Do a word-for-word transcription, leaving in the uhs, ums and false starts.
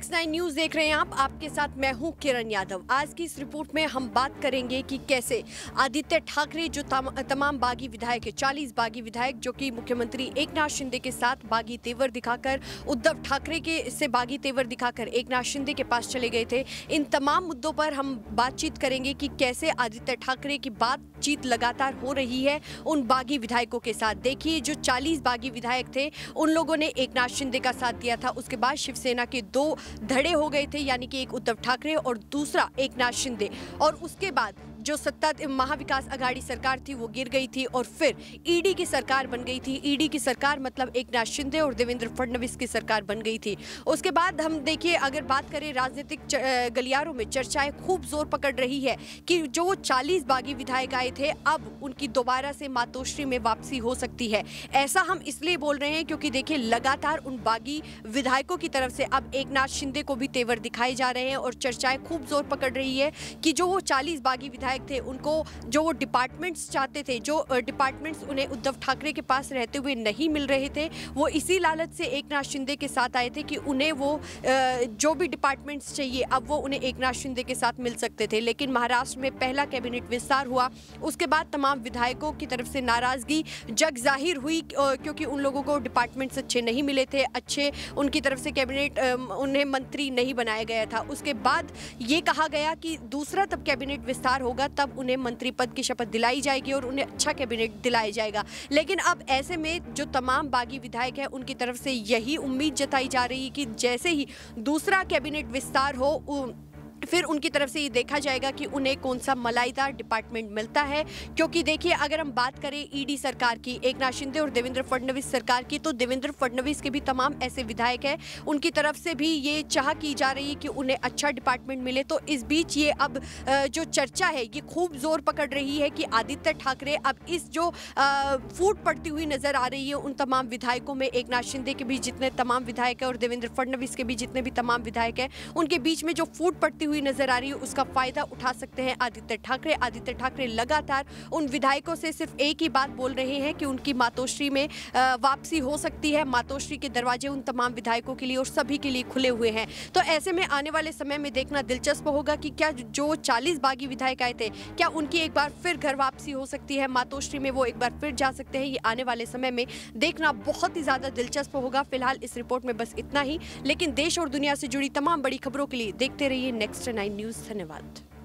Next nine news देख रहे हैं आप, आपके साथ मैं हूं किरण यादव। आज की इस रिपोर्ट में हम बात करेंगे कि कैसे आदित्य ठाकरे जो तम, तमाम बागी विधायक है, चालीस बागी विधायक जो कि मुख्यमंत्री एकनाथ शिंदे के साथ बागी तेवर दिखाकर, उद्धव ठाकरे के से बागी तेवर दिखाकर एकनाथ शिंदे के पास चले गए थे, इन तमाम मुद्दों पर हम बातचीत करेंगे कि कैसे आदित्य ठाकरे की बातचीत लगातार हो रही है उन बागी विधायकों के साथ। देखिए, जो चालीस बागी विधायक थे उन लोगों ने एकनाथ शिंदे का साथ दिया था, उसके बाद शिवसेना के दो धड़े हो गए थे, यानी कि एक उद्धव ठाकरे और दूसरा एकनाथ शिंदे। और उसके बाद जो सत्ता महाविकास अघाड़ी सरकार थी वो गिर गई थी और फिर ईडी की सरकार बन गई थी। ईडी की सरकार मतलब एकनाथ शिंदे और देवेंद्र फडणवीस की सरकार बन गई थी। उसके बाद हम देखिए, अगर बात करें राजनीतिक गलियारों में चर्चाएं खूब जोर पकड़ रही है कि जो चालीस बागी विधायक आए थे अब उनकी दोबारा से मातोश्री में वापसी हो सकती है। ऐसा हम इसलिए बोल रहे हैं क्योंकि देखिए, लगातार उन बागी विधायकों की तरफ से अब एकनाथ शिंदे को भी तेवर दिखाए जा रहे हैं और चर्चाएं खूब जोर पकड़ रही है कि जो वो चालीस बागी विधायक थे उनको जो वो डिपार्टमेंट्स चाहते थे, जो डिपार्टमेंट्स उन्हें उद्धव ठाकरे के पास रहते हुए नहीं मिल रहे थे, वो इसी लालच से एकनाथ शिंदे के साथ आए थे कि उन्हें वो जो भी डिपार्टमेंट्स चाहिए अब वो उन्हें एकनाथ शिंदे के साथ मिल सकते थे। लेकिन महाराष्ट्र में पहला कैबिनेट विस्तार हुआ, उसके बाद तमाम विधायकों की तरफ से नाराजगी जग जाहिर हुई क्योंकि उन लोगों को डिपार्टमेंट्स अच्छे नहीं मिले थे, अच्छे उनकी तरफ से कैबिनेट उन्हें मंत्री नहीं बनाया गया था। उसके बाद ये कहा गया कि दूसरा तब कैबिनेट विस्तार होगा तब उन्हें मंत्री पद की शपथ दिलाई जाएगी और उन्हें अच्छा कैबिनेट दिलाया जाएगा। लेकिन अब ऐसे में जो तमाम बागी विधायक हैं उनकी तरफ से यही उम्मीद जताई जा रही है कि जैसे ही दूसरा कैबिनेट विस्तार हो फिर उनकी तरफ से ये देखा जाएगा कि उन्हें कौन सा मलाईदार डिपार्टमेंट मिलता है। क्योंकि देखिए, अगर हम बात करें ईडी सरकार की, एकनाथ शिंदे और देवेंद्र फडणवीस सरकार की, तो देवेंद्र फडणवीस के भी तमाम ऐसे विधायक हैं उनकी तरफ से भी ये चाह की जा रही है कि उन्हें अच्छा डिपार्टमेंट मिले। तो इस बीच ये अब जो चर्चा है ये खूब जोर पकड़ रही है कि आदित्य ठाकरे अब इस जो फूट पड़ती हुई नजर आ रही है उन तमाम विधायकों में, एकनाथ शिंदे के भी जितने तमाम विधायक हैं और देवेंद्र फडणवीस के भी जितने भी तमाम विधायक हैं, उनके बीच में जो फूट पड़ती हुई नजर आ रही है उसका फायदा उठा सकते हैं आदित्य ठाकरे। आदित्य ठाकरे लगातार उन विधायकों से सिर्फ एक ही बात बोल रहे हैं कि उनकी मातोश्री में वापसी हो सकती है। मातोश्री के दरवाजे उन तमाम विधायकों के लिए और सभी के लिए खुले हुए हैं। तो ऐसे में आने वाले समय में देखना दिलचस्प होगा कि क्या जो चालीस बागी विधायक आए थे क्या उनकी एक बार फिर घर वापसी हो सकती है, मातोश्री में वो एक बार फिर जा सकते हैं। ये आने वाले समय में देखना बहुत ही ज्यादा दिलचस्प होगा। फिलहाल इस रिपोर्ट में बस इतना ही, लेकिन देश और दुनिया से जुड़ी तमाम बड़ी खबरों के लिए देखते रहिए नेक्स्ट नाइन न्यूज़। धन्यवाद।